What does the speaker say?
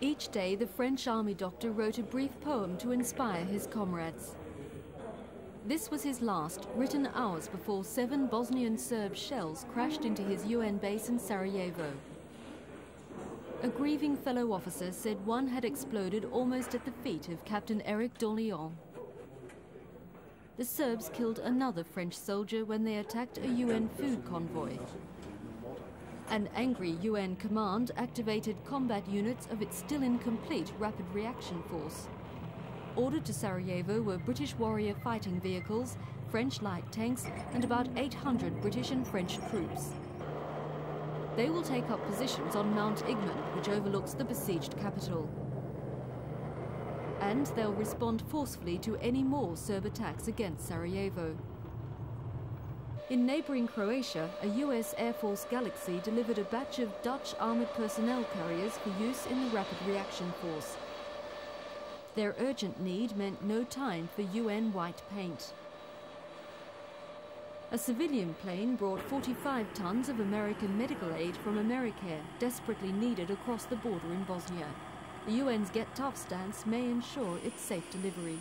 Each day, the French army doctor wrote a brief poem to inspire his comrades. This was his last, written hours before 7 Bosnian Serb shells crashed into his UN base in Sarajevo. A grieving fellow officer said one had exploded almost at the feet of Captain Eric d'Orléans. The Serbs killed another French soldier when they attacked a UN food convoy. An angry UN command activated combat units of its still incomplete rapid reaction force. Ordered to Sarajevo were British Warrior fighting vehicles, French light tanks, and about 800 British and French troops. They will take up positions on Mount Igman, which overlooks the besieged capital. And they'll respond forcefully to any more Serb attacks against Sarajevo. In neighboring Croatia, a US Air Force Galaxy delivered a batch of Dutch armored personnel carriers for use in the Rapid Reaction Force. Their urgent need meant no time for UN white paint. A civilian plane brought 45 tons of American medical aid from AmeriCare, desperately needed across the border in Bosnia. The UN's Get Tough stance may ensure its safe delivery.